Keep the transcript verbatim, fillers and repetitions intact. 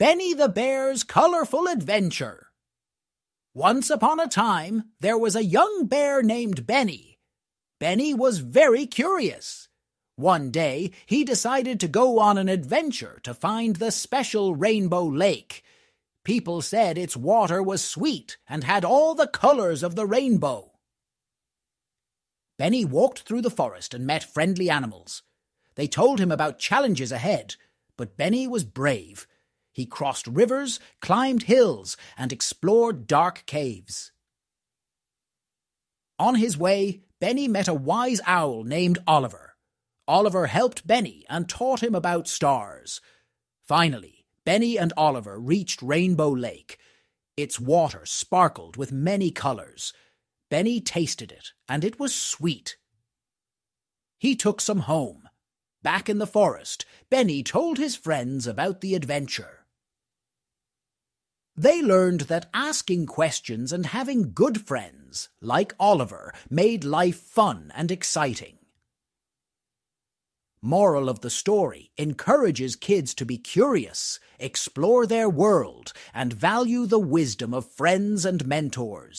Benny the Bear's Colorful Adventure. Once upon a time, there was a young bear named Benny. Benny was very curious. One day, he decided to go on an adventure to find the special Rainbow Lake. People said its water was sweet and had all the colors of the rainbow. Benny walked through the forest and met friendly animals. They told him about challenges ahead, but Benny was brave. He crossed rivers, climbed hills, and explored dark caves. On his way, Benny met a wise owl named Oliver. Oliver helped Benny and taught him about stars. Finally, Benny and Oliver reached Rainbow Lake. Its water sparkled with many colors. Benny tasted it, and it was sweet. He took some home. Back in the forest, Benny told his friends about the adventure. They learned that asking questions and having good friends, like Oliver, made life fun and exciting. Moral of the story encourages kids to be curious, explore their world, and value the wisdom of friends and mentors.